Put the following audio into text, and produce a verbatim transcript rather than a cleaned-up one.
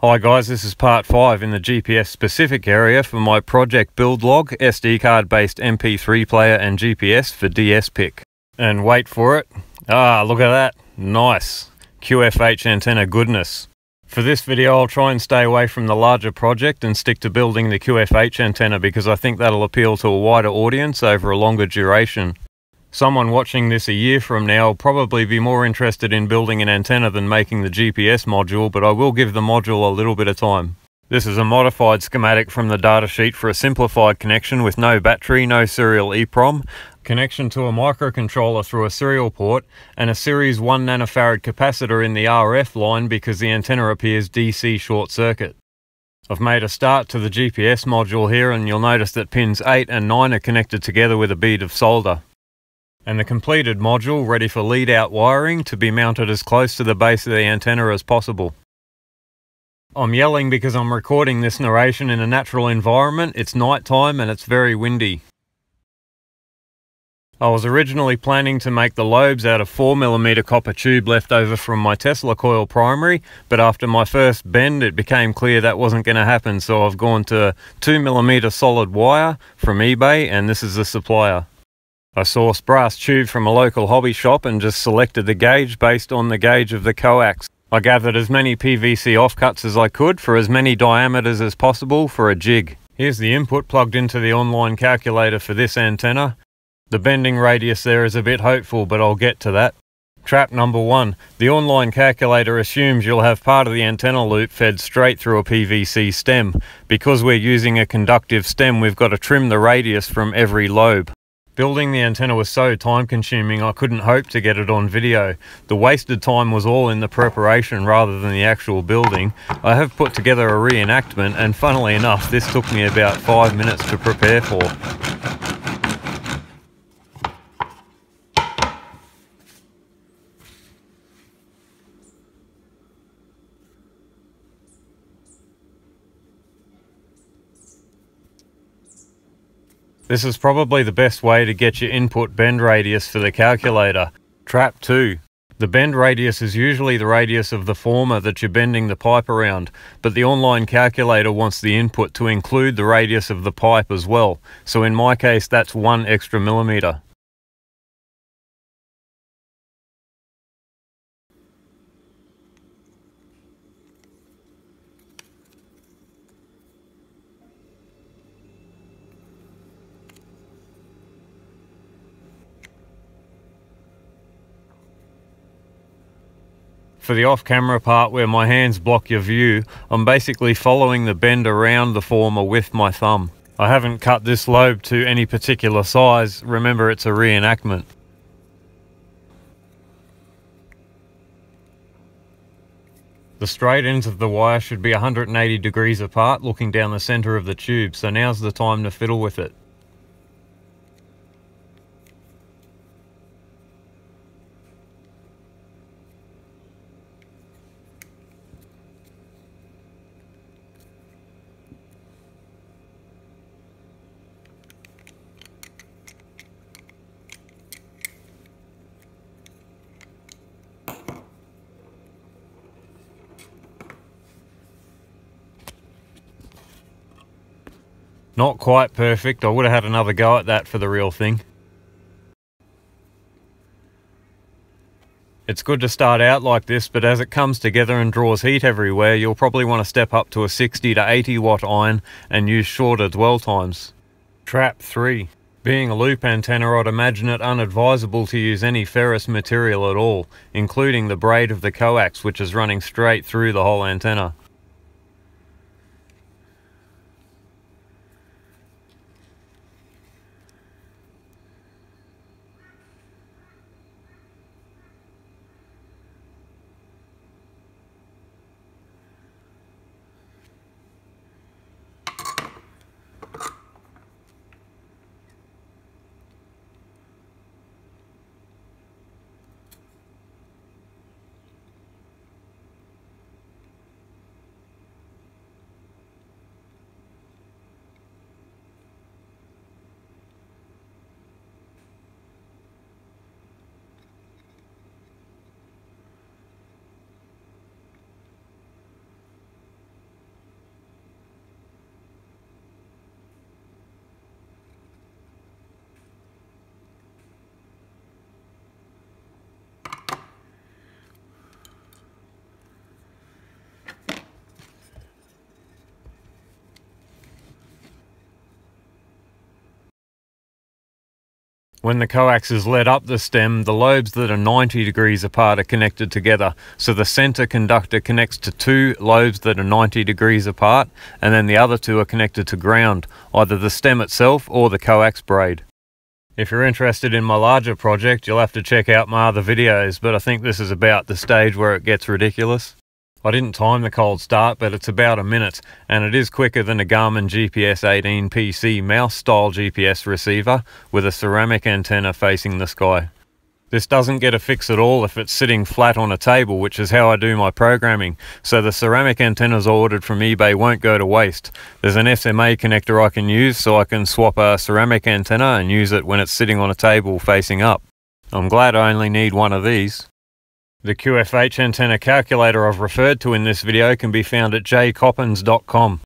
Hi guys, this is part five in the G P S specific area for my project build log, S D card based M P three player and G P S for dsPic. And wait for it, ah look at that, nice, Q F H antenna goodness. For this video I'll try and stay away from the larger project and stick to building the Q F H antenna because I think that'll appeal to a wider audience over a longer duration. Someone watching this a year from now will probably be more interested in building an antenna than making the G P S module, but I will give the module a little bit of time. This is a modified schematic from the datasheet for a simplified connection with no battery, no serial EEPROM, connection to a microcontroller through a serial port, and a series one nanofarad capacitor in the R F line because the antenna appears D C short circuit. I've made a start to the G P S module here, and you'll notice that pins eight and nine are connected together with a bead of solder. And the completed module ready for lead out wiring to be mounted as close to the base of the antenna as possible. I'm yelling because I'm recording this narration in a natural environment, it's night time and it's very windy. I was originally planning to make the lobes out of four millimeter copper tube left over from my Tesla coil primary, but after my first bend it became clear that wasn't going to happen, so I've gone to two millimeter solid wire from eBay, and this is the supplier. I sourced brass tube from a local hobby shop and just selected the gauge based on the gauge of the coax. I gathered as many P V C offcuts as I could for as many diameters as possible for a jig. Here's the input plugged into the online calculator for this antenna. The bending radius there is a bit hopeful, but I'll get to that. Trap number one. The online calculator assumes you'll have part of the antenna loop fed straight through a P V C stem. Because we're using a conductive stem, we've got to trim the radius from every lobe. Building the antenna was so time consuming I couldn't hope to get it on video. The wasted time was all in the preparation rather than the actual building. I have put together a reenactment, and funnily enough this took me about five minutes to prepare for. This is probably the best way to get your input bend radius for the calculator. Trap two. The bend radius is usually the radius of the former that you're bending the pipe around, but the online calculator wants the input to include the radius of the pipe as well, so in my case that's one extra millimeter. For the off-camera part where my hands block your view, I'm basically following the bend around the former with my thumb. I haven't cut this lobe to any particular size, remember it's a reenactment. The straight ends of the wire should be one hundred eighty degrees apart looking down the centre of the tube, so now's the time to fiddle with it. Not quite perfect, I would have had another go at that for the real thing. It's good to start out like this, but as it comes together and draws heat everywhere, you'll probably want to step up to a sixty to eighty watt iron and use shorter dwell times. Trap three. Being a loop antenna, I'd imagine it unadvisable to use any ferrous material at all, including the braid of the coax, which is running straight through the whole antenna. When the coax is led up the stem, the lobes that are ninety degrees apart are connected together. So the center conductor connects to two lobes that are ninety degrees apart, and then the other two are connected to ground, either the stem itself or the coax braid. If you're interested in my larger project, you'll have to check out my other videos, but I think this is about the stage where it gets ridiculous. I didn't time the cold start, but it's about a minute, and it is quicker than a Garmin G P S eighteen P C mouse-style G P S receiver with a ceramic antenna facing the sky. This doesn't get a fix at all if it's sitting flat on a table, which is how I do my programming, so the ceramic antennas I ordered from eBay won't go to waste. There's an S M A connector I can use, so I can swap a ceramic antenna and use it when it's sitting on a table facing up. I'm glad I only need one of these. The Q F H antenna calculator I've referred to in this video can be found at j coppens dot com.